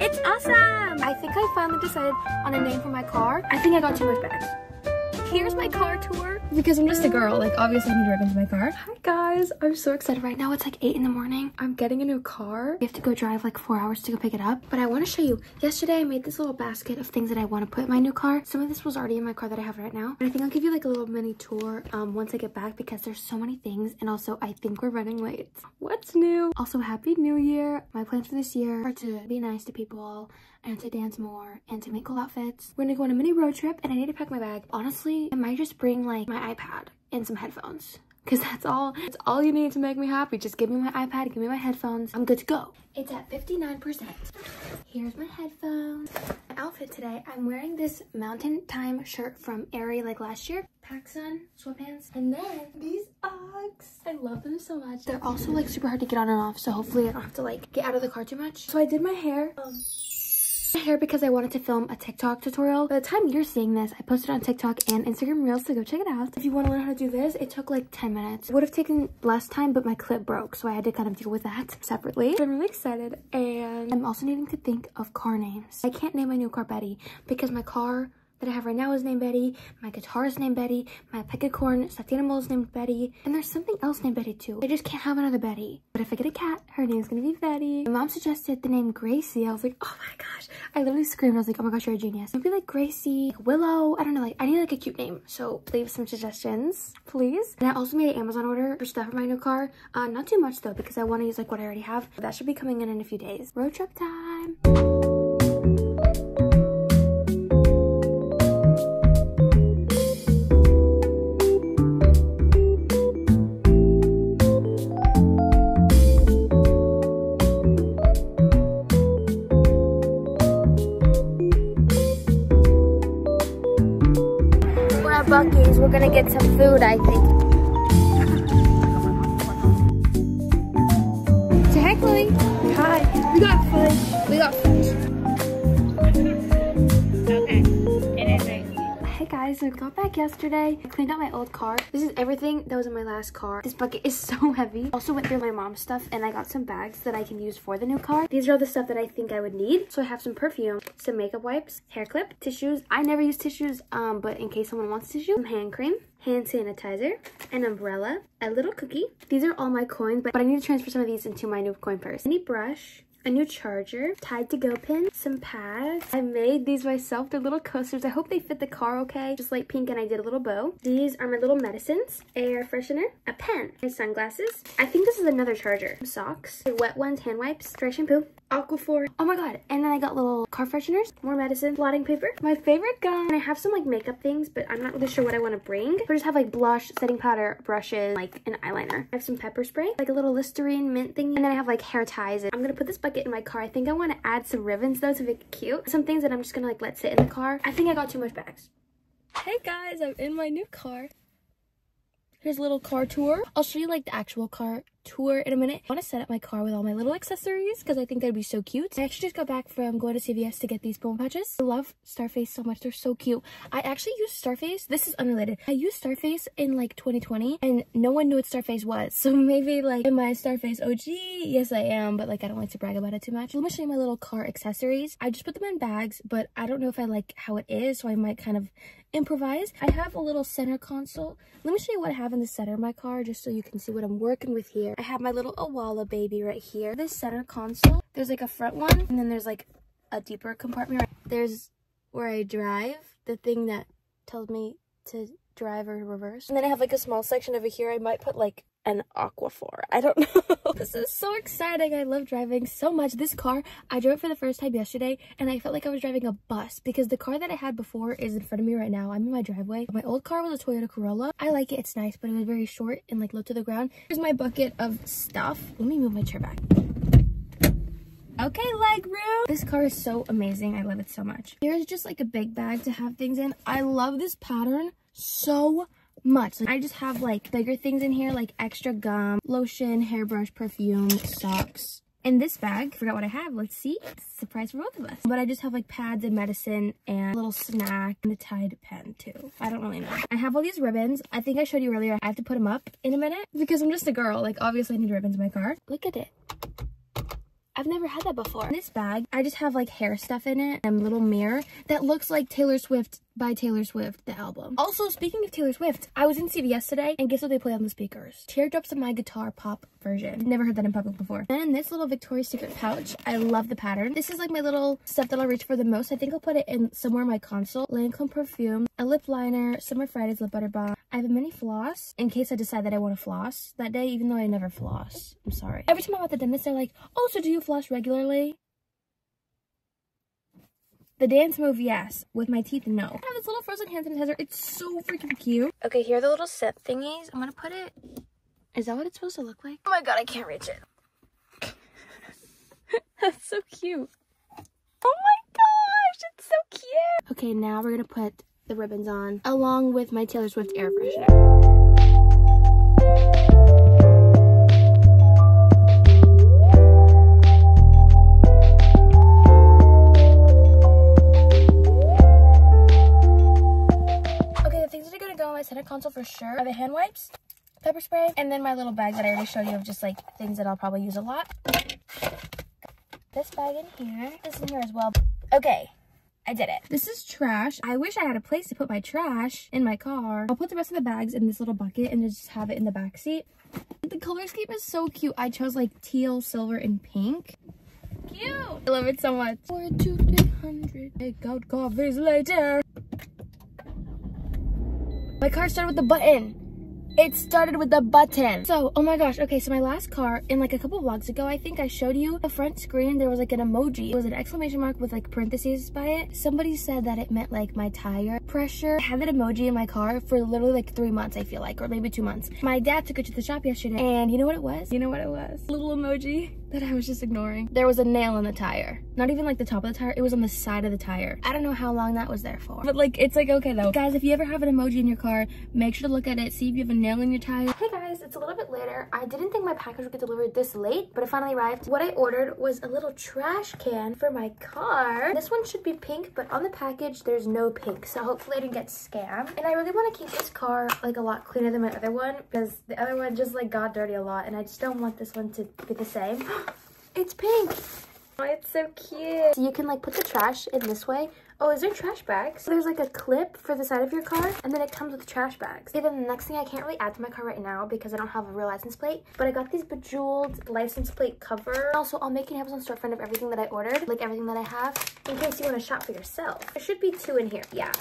It's awesome! I think I finally decided on a name for my car. I think I got too much back. Here's my car tour. Because I'm just a girl, like obviously I need to rip into my car. Hi guys, I'm so excited. Right now it's like 8 in the morning. I'm getting a new car. We have to go drive like 4 hours to go pick it up. But I want to show you, yesterday I made this little basket of things that I want to put in my new car. Some of this was already in my car that I have right now. But I think I'll give you like a little mini tour once I get back because there's so many things. And also I think we're running late. What's new? Also happy new year. My plans for this year are to be nice to people and to dance more and to make cool outfits. We're gonna go on a mini road trip and I need to pack my bag. Honestly, I might just bring like my iPad and some headphones because that's all you need to make me happy. Just give me my iPad, give me my headphones. I'm good to go. It's at 59%. Here's my headphones. My outfit today, I'm wearing this Mountain Time shirt from Aerie like last year. PacSun sweatpants, and then these Uggs. I love them so much. They're also like super hard to get on and off, so hopefully I don't have to like get out of the car too much. So I did my hair. Because I wanted to film a TikTok tutorial. By the time you're seeing this, I posted on TikTok and Instagram Reels, so go check it out. If you want to learn how to do this, it took like 10 minutes. It would have taken less time, but my clip broke, so I had to kind of deal with that separately. But I'm really excited, and I'm also needing to think of car names. I can't name my new car Betty because my car that I have right now is named Betty, my guitar is named Betty, my peccacorn stuffed animal is named Betty, and there's something else named Betty too. I just can't have another Betty. But if I get a cat, her name's gonna be Betty. My mom suggested the name Gracie. I was like, oh my gosh. I literally screamed. I was like, oh my gosh, you're a genius. Maybe like Gracie, like Willow. I don't know, like I need like a cute name. So leave some suggestions, please. And I also made an Amazon order for stuff for my new car. Not too much though, because I wanna use like what I already have. That should be coming in a few days. Road trip time. Bucky's, we're gonna get some food, I think. Say hi, Chloe. Hi. We got food. We got food. Okay. It is right. Hey guys, so I got back yesterday. I cleaned out my old car. This is everything that was in my last car. This bucket is so heavy. Also went through my mom's stuff and I got some bags that I can use for the new car. These are all the stuff that I think I would need. So I have some perfume, some makeup wipes, hair clip, tissues. I never use tissues, but in case someone wants tissue, some hand cream, hand sanitizer, an umbrella, a little cookie. These are all my coins, but I need to transfer some of these into my new coin purse. Any brush. A new charger, Tide to go pin, some pads. I made these myself. They're little coasters. I hope they fit the car okay. Just light pink and I did a little bow. These are my little medicines, air freshener, a pen, and sunglasses. I think this is another charger. Socks, wet ones, hand wipes, dry shampoo, Aquaphor. Oh my god. And then I got little car fresheners, more medicine, blotting paper, my favorite gun. And I have some like makeup things, but I'm not really sure what I want to bring. I just have like blush, setting powder, brushes, like an eyeliner. I have some pepper spray, like a little Listerine mint thingy. And then I have like hair ties. And I'm gonna put this bucket in my car. I think I want to add some ribbons though to make it cute. Some things that I'm just gonna like let sit in the car. I think I got too much bags. Hey guys, I'm in my new car. Here's a little car tour. I'll show you like the actual car tour in a minute. I want to set up my car with all my little accessories because I think that'd be so cute. I actually just got back from going to CVS to get these bone patches. I love Starface so much. They're so cute. I actually used Starface. This is unrelated. I used Starface in like 2020 and no one knew what Starface was. So maybe like, am I Starface OG? Yes, I am, but like I don't like to brag about it too much. Let me show you my little car accessories. I just put them in bags, but I don't know if I like how it is, so I might kind of improvise. I have a little center console. Let me show you what I have in the center of my car just so you can see what I'm working with here. I have my little Owala baby right here. This center console, there's like a front one, and then there's like a deeper compartment. There's where I drive, the thing that tells me to drive or reverse. And then I have like a small section over here. I might put like an Aquaphor. I don't know. This is so exciting. I love driving so much. This car, I drove it for the first time yesterday and I felt like I was driving a bus because the car that I had before is in front of me right now. I'm in my driveway. My old car was a Toyota Corolla. I like it. It's nice, but it was very short and like low to the ground. Here's my bucket of stuff. Let me move my chair back. Okay, leg room. This car is so amazing. I love it so much. Here's just like a big bag to have things in. I love this pattern so much. Like I just have like bigger things in here, like extra gum, lotion, hairbrush, perfume, socks. In this bag, forgot what I have. Let's see. Surprise for both of us. But I just have like pads and medicine and a little snack and a Tide pen too. I don't really know. I have all these ribbons. I think I showed you earlier. I have to put them up in a minute because I'm just a girl. Like obviously I need ribbons in my car. Look at it. I've never had that before. In this bag, I just have like hair stuff in it and a little mirror that looks like Taylor Swift by Taylor Swift, the album. Also, speaking of Taylor Swift, I was in CVS today and guess what they play on the speakers? Teardrops of My Guitar pop version. Never heard that in public before. Then in this little Victoria's Secret pouch, I love the pattern. This is like my little stuff that I'll reach for the most. I think I'll put it in somewhere in my console. Lancome perfume, a lip liner, Summer Fridays lip butter bomb. I have a mini floss in case I decide that I want to floss that day, even though I never floss. I'm sorry. Every time I'm at the dentist, they're like, oh, so do you floss regularly? The dance move, yes. With my teeth, no. I have this little frozen hand sanitizer. It's so freaking cute. Okay, here are the little set thingies. I'm gonna put it... Is that what it's supposed to look like? Oh my god, I can't reach it. That's so cute. Oh my gosh, it's so cute. Okay, now we're gonna put the ribbons on along with my Taylor Swift air freshener. Center console for sure. I have a hand wipes, pepper spray, and then my little bag that I already showed you of just like things that I'll probably use a lot. This bag in here, this in here as well. Okay, I did it. This is trash. I wish I had a place to put my trash in my car. I'll put the rest of the bags in this little bucket and just have it in the back seat. The color scheme is so cute. I chose like teal, silver, and pink. Cute! I love it so much. 4, 2, 300. Take out coffees later. My car started with the button. It started with the button. So, oh my gosh. Okay, so my last car, in like a couple vlogs ago, I think I showed you the front screen. There was like an emoji. It was an exclamation mark with like parentheses by it. Somebody said that it meant like my tire pressure. I had that emoji in my car for literally like 3 months, I feel like, or maybe 2 months. My dad took it to the shop yesterday and you know what it was? You know what it was? A little emoji that I was just ignoring. There was a nail in the tire. Not even like the top of the tire, it was on the side of the tire. I don't know how long that was there for. But like, it's like, okay though. Guys, if you ever have an emoji in your car, make sure to look at it, see if you have a nail in your tire. Hey guys, it's a little bit later. I didn't think my package would get delivered this late, but it finally arrived. What I ordered was a little trash can for my car. This one should be pink, but on the package, there's no pink. So hopefully I didn't get scammed. And I really wanna keep this car like a lot cleaner than my other one because the other one just like got dirty a lot and I just don't want this one to be the same. It's pink. Oh, it's so cute. So you can like put the trash in this way. Oh, is there trash bags? So there's like a clip for the side of your car and then it comes with trash bags. Okay, then the next thing I can't really add to my car right now because I don't have a real license plate, but I got these bejeweled license plate cover. Also, I'll make an Amazon storefront of everything that I ordered, like everything that I have, in case you want to shop for yourself. There should be 2 in here, yeah.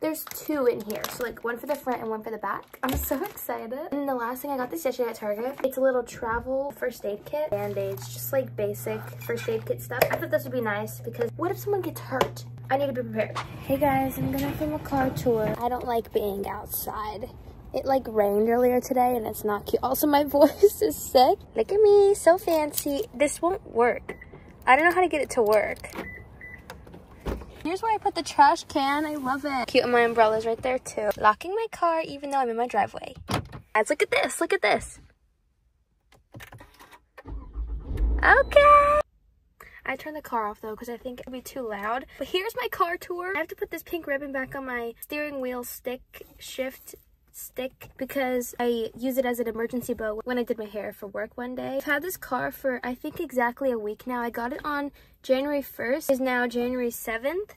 There's 2 in here, so like 1 for the front and 1 for the back. I'm so excited. And the last thing, I got this yesterday at Target. It's a little travel first aid kit. Band-aids, just like basic first aid kit stuff. I thought this would be nice because what if someone gets hurt? I need to be prepared. Hey guys, I'm gonna film a car tour. I don't like being outside. It like rained earlier today and it's not cute. Also, my voice is sick. Look at me, so fancy. This won't work. I don't know how to get it to work. Here's where I put the trash can. I love it. Cute, and my umbrella's right there too. Locking my car even though I'm in my driveway. Guys, look at this. Look at this. Okay. I turned the car off though because I think it'll be too loud. But here's my car tour. I have to put this pink ribbon back on my steering wheel shift stick because I use it as an emergency bow when I did my hair for work one day. I've had this car for I think exactly a week now. I got it on January 1st. It's now January 7th.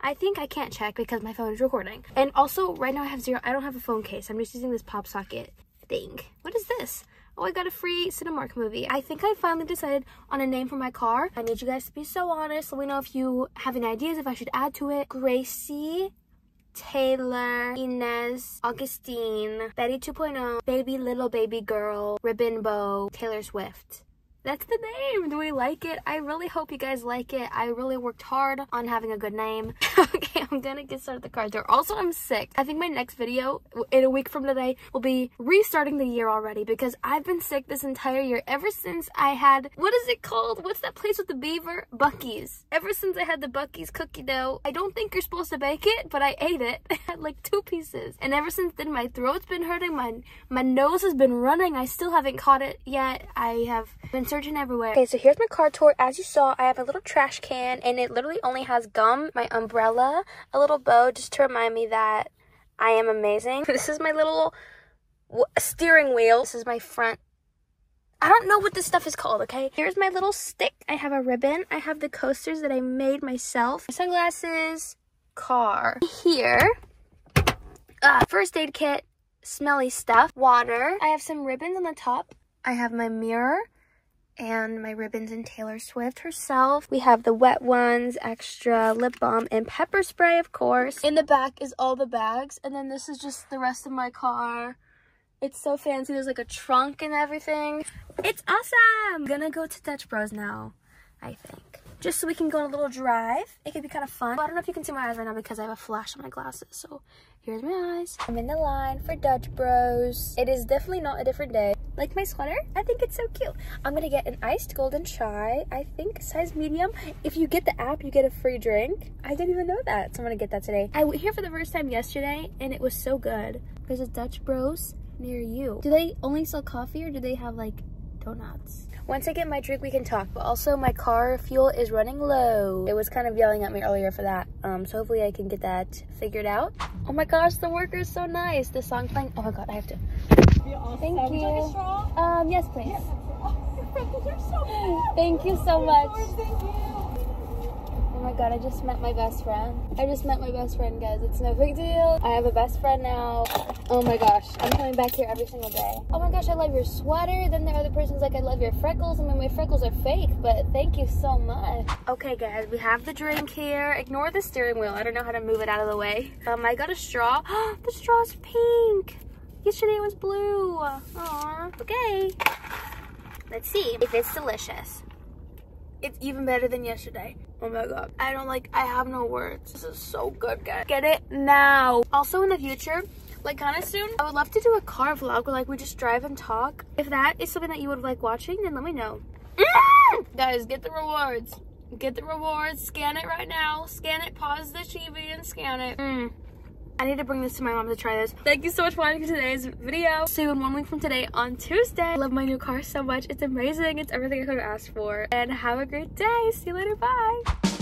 I think I can't check because my phone is recording. And also right now I have I don't have a phone case. I'm just using this pop socket thing. What is this? Oh, I got a free Cinemark movie. I think I finally decided on a name for my car. I need you guys to be so honest. Let me know if you have any ideas, if I should add to it. Gracie, Taylor, Inez, Augustine, Betty 2.0, Baby Little Baby Girl, Ribbon Bow, Taylor Swift. That's the name. Do we like it? I really hope you guys like it. I really worked hard on having a good name. Okay, I'm gonna get started with the car tour. Also, I'm sick. I think my next video in a week from today will be restarting the year already because I've been sick this entire year ever since I had, what is it called? What's that place with the beaver? Bucky's. Ever since I had the Bucky's cookie dough, I don't think you're supposed to bake it, but I ate it. I had like 2 pieces. And ever since then, my throat's been hurting. My nose has been running. I still haven't caught it yet. I have been surgeon everywhere. Okay, so here's my car tour. As you saw, I have a little trash can and it literally only has gum, my umbrella, a little bow just to remind me that I am amazing. This is my little steering wheel. This is my front I don't know what this stuff is called, okay? Here's my little stick. I have a ribbon. I have the coasters that I made myself. My sunglasses, car. Here, first aid kit, smelly stuff, water. I have some ribbons on the top. I have my mirror and my ribbons in Taylor Swift herself. We have the wet ones, extra lip balm, and pepper spray, of course. In the back is all the bags, and then this is just the rest of my car. It's so fancy. There's like a trunk and everything. It's awesome. I'm gonna go to Dutch Bros now, I think, just so we can go on a little drive. It could be kind of fun. I don't know if you can see my eyes right now because I have a flash on my glasses, so here's my eyes. I'm in the line for Dutch Bros. It is definitely not a different day. Like my sweater? I think it's so cute. I'm gonna get an iced golden chai, I think size medium. If you get the app, you get a free drink. I didn't even know that, so I'm gonna get that today. I went here for the first time yesterday, and it was so good. There's a Dutch Bros near you. Do they only sell coffee, or do they have, like, donuts? Once I get my drink, we can talk, but also my car fuel is running low. It was kind of yelling at me earlier for that, so hopefully I can get that figured out. Oh my gosh, the worker is so nice. The song playing, oh my god, I have to. Thank you. Yes, please. Yes. Oh, thank you so much. Oh my god, I just met my best friend. I just met my best friend, guys. It's no big deal. I have a best friend now. Oh my gosh, I'm coming back here every single day. Oh my gosh, I love your sweater. Then the other person's like, I love your freckles. I mean, my freckles are fake, but thank you so much. Okay, guys, we have the drink here. Ignore the steering wheel. I don't know how to move it out of the way. I got a straw. The straw's pink. Yesterday it was blue. Aww. Okay. Let's see if it's delicious. It's even better than yesterday. Oh my god. I have no words. This is so good, guys. Get it now. Also in the future, like kind of soon, I would love to do a car vlog where like we just drive and talk. If that is something that you would like watching, then let me know. Guys, get the rewards. Get the rewards. Scan it right now. Scan it. Pause the TV and scan it. I need to bring this to my mom to try this. Thank you so much for watching today's video. See you in 1 week from today on Tuesday. I love my new car so much. It's amazing. It's everything I could have asked for. And have a great day. See you later. Bye.